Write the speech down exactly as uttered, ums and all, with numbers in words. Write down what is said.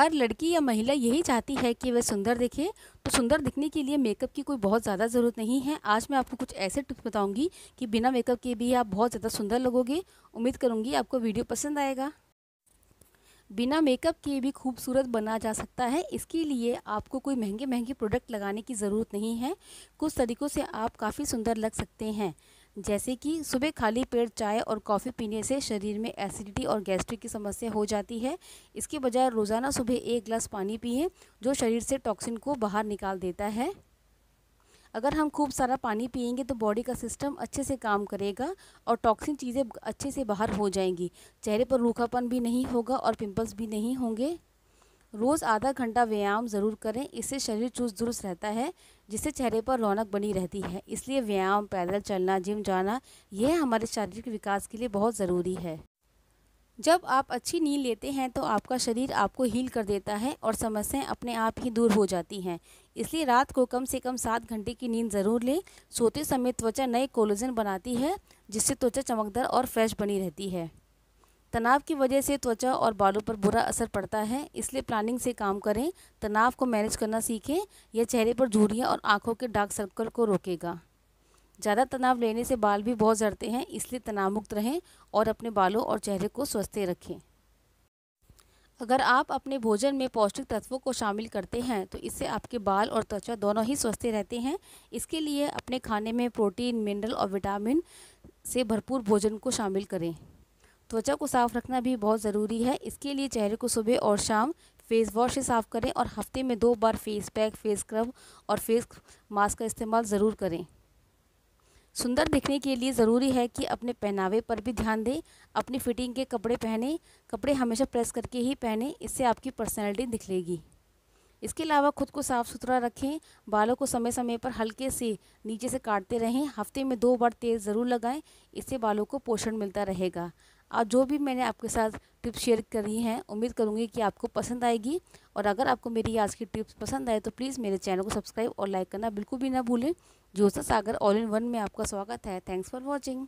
हर लड़की या महिला यही चाहती है कि वह सुंदर दिखे। तो सुंदर दिखने के लिए मेकअप की कोई बहुत ज़्यादा ज़रूरत नहीं है। आज मैं आपको कुछ ऐसे टिप्स बताऊंगी कि बिना मेकअप के भी आप बहुत ज़्यादा सुंदर लगोगे। उम्मीद करूंगी आपको वीडियो पसंद आएगा। बिना मेकअप के भी खूबसूरत बना जा सकता है। इसके लिए आपको कोई महंगे महंगे प्रोडक्ट लगाने की ज़रूरत नहीं है। कुछ तरीक़ों से आप काफ़ी सुंदर लग सकते हैं, जैसे कि सुबह खाली पेट चाय और कॉफ़ी पीने से शरीर में एसिडिटी और गैस्ट्रिक की समस्या हो जाती है। इसके बजाय रोज़ाना सुबह एक गिलास पानी पिएं, जो शरीर से टॉक्सिन को बाहर निकाल देता है। अगर हम खूब सारा पानी पिएंगे तो बॉडी का सिस्टम अच्छे से काम करेगा और टॉक्सिन चीज़ें अच्छे से बाहर हो जाएंगी। चेहरे पर रूखापन भी नहीं होगा और पिंपल्स भी नहीं होंगे। रोज़ आधा घंटा व्यायाम ज़रूर करें, इससे शरीर चुस्त दुरुस्त रहता है, जिससे चेहरे पर रौनक बनी रहती है। इसलिए व्यायाम, पैदल चलना, जिम जाना, यह हमारे शारीरिक विकास के लिए बहुत ज़रूरी है। जब आप अच्छी नींद लेते हैं तो आपका शरीर आपको हील कर देता है और समस्याएं अपने आप ही दूर हो जाती हैं। इसलिए रात को कम से कम सात घंटे की नींद ज़रूर लें। सोते समय त्वचा नए कोलेजन बनाती है, जिससे त्वचा चमकदार और फ्रेश बनी रहती है। तनाव की वजह से त्वचा और बालों पर बुरा असर पड़ता है, इसलिए प्लानिंग से काम करें। तनाव को मैनेज करना सीखें, यह चेहरे पर झुर्रियाँ और आँखों के डार्क सर्कल को रोकेगा। ज़्यादा तनाव लेने से बाल भी बहुत झड़ते हैं, इसलिए तनाव मुक्त रहें और अपने बालों और चेहरे को स्वस्थ रखें। अगर आप अपने भोजन में पौष्टिक तत्वों को शामिल करते हैं तो इससे आपके बाल और त्वचा दोनों ही स्वस्थ रहते हैं। इसके लिए अपने खाने में प्रोटीन, मिनरल और विटामिन से भरपूर भोजन को शामिल करें। त्वचा को साफ़ रखना भी बहुत ज़रूरी है। इसके लिए चेहरे को सुबह और शाम फेस वॉश से साफ़ करें और हफ्ते में दो बार फेस पैक, फेस स्क्रब और फेस मास्क का इस्तेमाल ज़रूर करें। सुंदर दिखने के लिए ज़रूरी है कि अपने पहनावे पर भी ध्यान दें। अपनी फिटिंग के कपड़े पहनें। कपड़े हमेशा प्रेस करके ही पहनें, इससे आपकी पर्सनैलिटी दिखेगी। इसके अलावा खुद को साफ़ सुथरा रखें। बालों को समय समय पर हल्के से नीचे से काटते रहें। हफ्ते में दो बार तेल ज़रूर लगाएं, इससे बालों को पोषण मिलता रहेगा। आज जो भी मैंने आपके साथ टिप्स शेयर करी हैं, उम्मीद करूँगी कि आपको पसंद आएगी। और अगर आपको मेरी आज की टिप्स पसंद आए तो प्लीज़ मेरे चैनल को सब्सक्राइब और लाइक करना बिल्कुल भी ना भूलें। Jyotsna Sagar all in one में आपका स्वागत है। Thanks for watching.